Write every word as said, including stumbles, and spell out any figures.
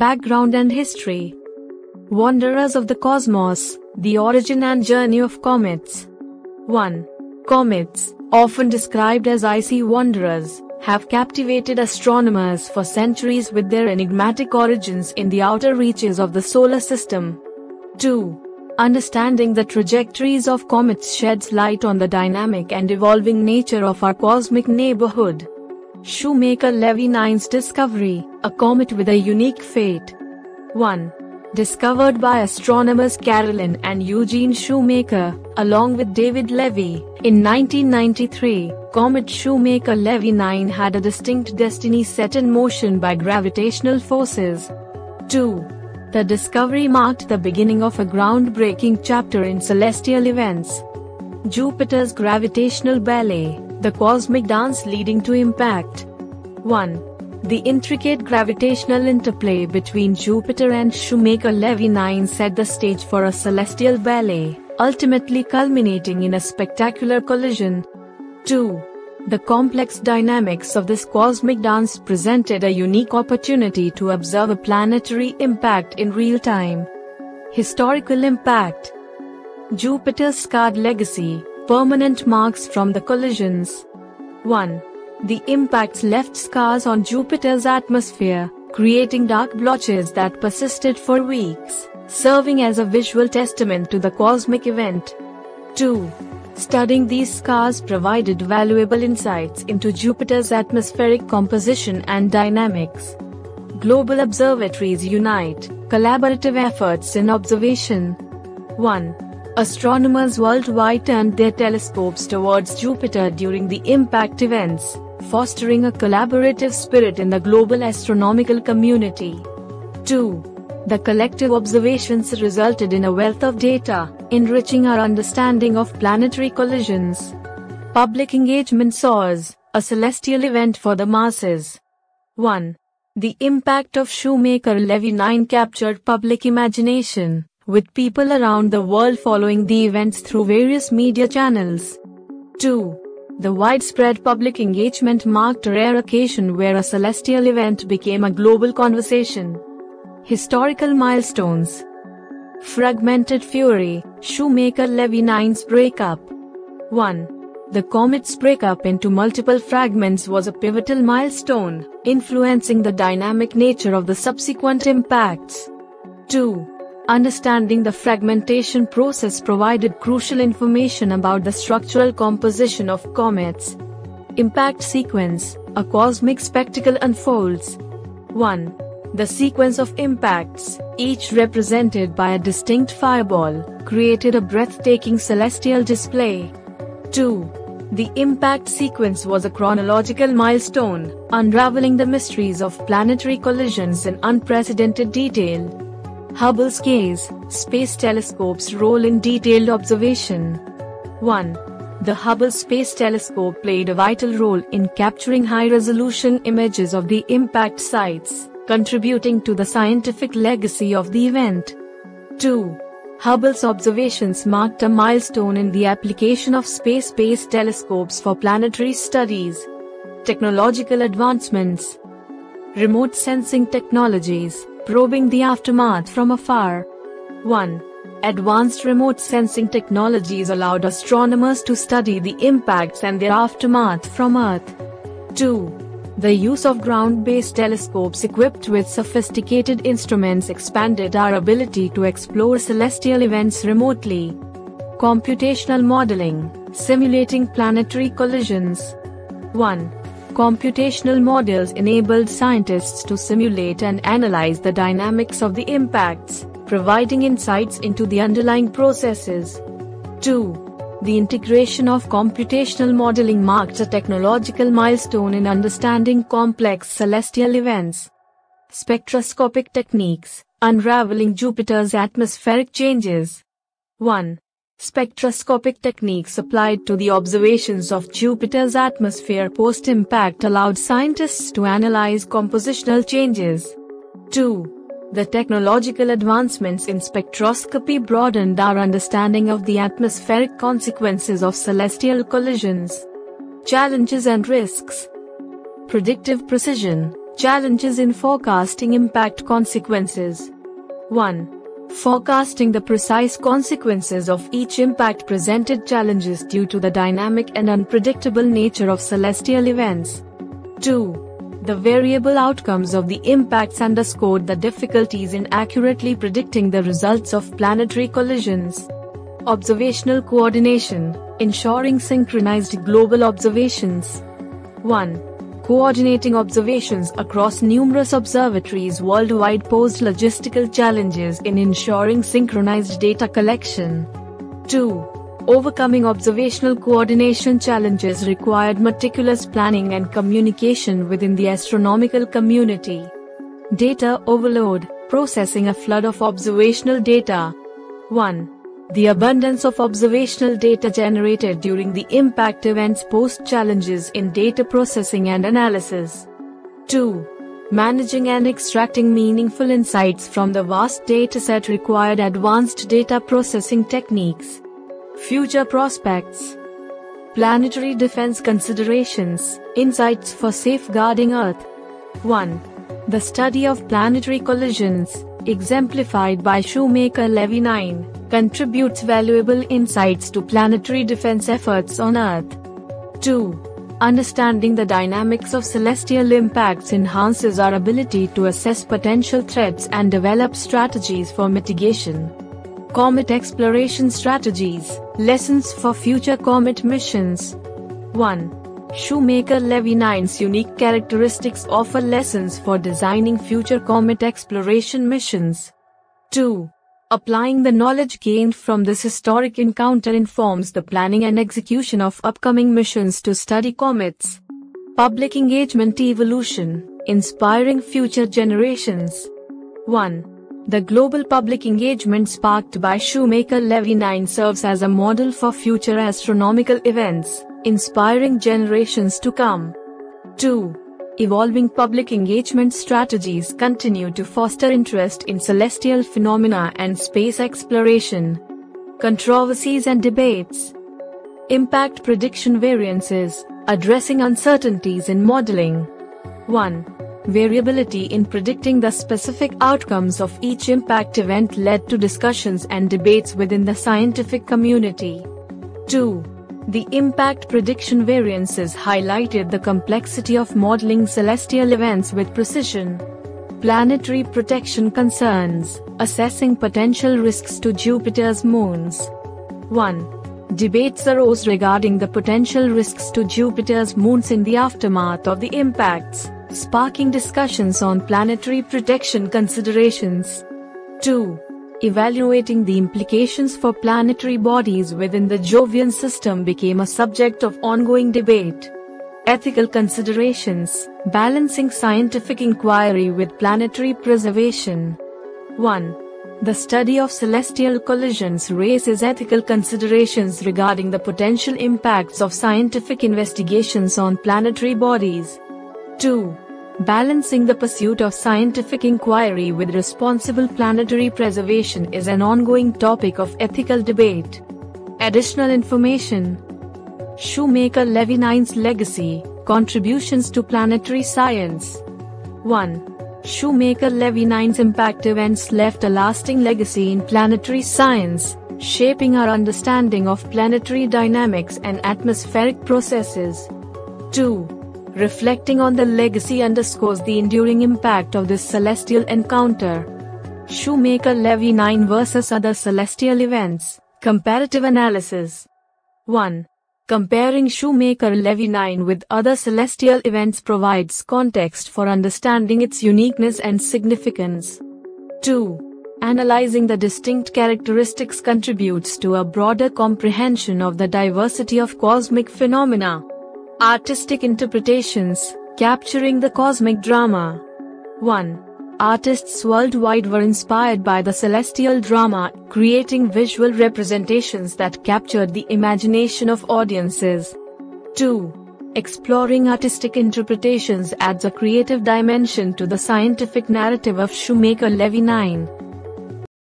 Background and history. Wanderers of the cosmos, the origin and journey of comets. one. Comets, often described as icy wanderers, have captivated astronomers for centuries with their enigmatic origins in the outer reaches of the solar system. two. Understanding the trajectories of comets sheds light on the dynamic and evolving nature of our cosmic neighborhood. Shoemaker-Levy nine's discovery, a comet with a unique fate. one. Discovered by astronomers Carolyn and Eugene Shoemaker, along with David Levy, in nineteen ninety-three, comet Shoemaker-Levy nine had a distinct destiny set in motion by gravitational forces. two. The discovery marked the beginning of a groundbreaking chapter in celestial events. Jupiter's gravitational ballet, the cosmic dance leading to impact. one. The intricate gravitational interplay between Jupiter and Shoemaker-Levy nine set the stage for a celestial ballet, ultimately culminating in a spectacular collision. two. The complex dynamics of this cosmic dance presented a unique opportunity to observe a planetary impact in real time. Historical impact. Jupiter's scarred legacy, permanent marks from the collisions. one. The impacts left scars on Jupiter's atmosphere, creating dark blotches that persisted for weeks, serving as a visual testament to the cosmic event. two. Studying these scars provided valuable insights into Jupiter's atmospheric composition and dynamics. Global observatories unite, collaborative efforts in observation. one. Astronomers worldwide turned their telescopes towards Jupiter during the impact events, fostering a collaborative spirit in the global astronomical community. two. The collective observations resulted in a wealth of data, enriching our understanding of planetary collisions. Public engagement soars, a celestial event for the masses. one. The impact of Shoemaker-Levy nine captured public imagination, with people around the world following the events through various media channels. two. The widespread public engagement marked a rare occasion where a celestial event became a global conversation. Historical milestones. Fragmented fury, Shoemaker-Levy nine's breakup. one. The comet's breakup into multiple fragments was a pivotal milestone, influencing the dynamic nature of the subsequent impacts. two. Understanding the fragmentation process provided crucial information about the structural composition of comets. Impact sequence, a cosmic spectacle unfolds. one. The sequence of impacts, each represented by a distinct fireball, created a breathtaking celestial display. two. The impact sequence was a chronological milestone, unraveling the mysteries of planetary collisions in unprecedented detail. Hubble's Space Telescope's role in detailed observation. one. The Hubble Space Telescope played a vital role in capturing high-resolution images of the impact sites, contributing to the scientific legacy of the event. two. Hubble's observations marked a milestone in the application of space-based telescopes for planetary studies. Technological advancements. Remote sensing technologies, probing the aftermath from afar. one. Advanced remote sensing technologies allowed astronomers to study the impacts and their aftermath from Earth. two. The use of ground-based telescopes equipped with sophisticated instruments expanded our ability to explore celestial events remotely. Computational modeling, simulating planetary collisions. one. Computational models enabled scientists to simulate and analyze the dynamics of the impacts, providing insights into the underlying processes. two. The integration of computational modeling marked a technological milestone in understanding complex celestial events. Spectroscopic techniques, unraveling Jupiter's atmospheric changes. one. Spectroscopic techniques applied to the observations of Jupiter's atmosphere post-impact allowed scientists to analyze compositional changes. two. The technological advancements in spectroscopy broadened our understanding of the atmospheric consequences of celestial collisions. Challenges and risks. Predictive precision, Challenges in forecasting impact consequences. one. Forecasting the precise consequences of each impact presented challenges due to the dynamic and unpredictable nature of celestial events. two. The variable outcomes of the impacts underscored the difficulties in accurately predicting the results of planetary collisions. Observational coordination, ensuring synchronized global observations. one. Coordinating observations across numerous observatories worldwide posed logistical challenges in ensuring synchronized data collection. two. Overcoming observational coordination challenges required meticulous planning and communication within the astronomical community. Data overload, processing a flood of observational data. one. The abundance of observational data generated during the impact events posed challenges in data processing and analysis. two. Managing and extracting meaningful insights from the vast dataset required advanced data processing techniques. Future prospects. Planetary defense considerations, insights for safeguarding Earth. one. The study of planetary collisions, exemplified by Shoemaker-Levy nine. Contributes valuable insights to planetary defense efforts on Earth. two. Understanding the dynamics of celestial impacts enhances our ability to assess potential threats and develop strategies for mitigation. Comet exploration strategies, lessons for future comet missions. one. Shoemaker-Levy nine's unique characteristics offer lessons for designing future comet exploration missions. two. Applying the knowledge gained from this historic encounter informs the planning and execution of upcoming missions to study comets. Public engagement evolution, inspiring future generations. one. The global public engagement sparked by Shoemaker-Levy nine serves as a model for future astronomical events, inspiring generations to come. two. Evolving public engagement strategies continue to foster interest in celestial phenomena and space exploration. Controversies and debates. Impact prediction variances, addressing uncertainties in modeling. one. Variability in predicting the specific outcomes of each impact event led to discussions and debates within the scientific community. two. The impact prediction variances highlighted the complexity of modeling celestial events with precision. Planetary protection concerns, assessing potential risks to Jupiter's moons. one. Debates arose regarding the potential risks to Jupiter's moons in the aftermath of the impacts, sparking discussions on planetary protection considerations. two. Evaluating the implications for planetary bodies within the Jovian system became a subject of ongoing debate. Ethical considerations, balancing scientific inquiry with planetary preservation. one. The study of celestial collisions raises ethical considerations regarding the potential impacts of scientific investigations on planetary bodies. two. Balancing the pursuit of scientific inquiry with responsible planetary preservation is an ongoing topic of ethical debate. Additional information. Shoemaker-Levy nine's legacy, contributions to planetary science. one. Shoemaker-Levy nine's impact events left a lasting legacy in planetary science, shaping our understanding of planetary dynamics and atmospheric processes. two. Reflecting on the legacy underscores the enduring impact of this celestial encounter. Shoemaker-Levy nine versus other celestial events, comparative analysis. one. Comparing Shoemaker-Levy nine with other celestial events provides context for understanding its uniqueness and significance. two. Analyzing the distinct characteristics contributes to a broader comprehension of the diversity of cosmic phenomena. Artistic interpretations, capturing the cosmic drama. one. Artists worldwide were inspired by the celestial drama, creating visual representations that captured the imagination of audiences. two. Exploring artistic interpretations adds a creative dimension to the scientific narrative of Shoemaker-Levy nine.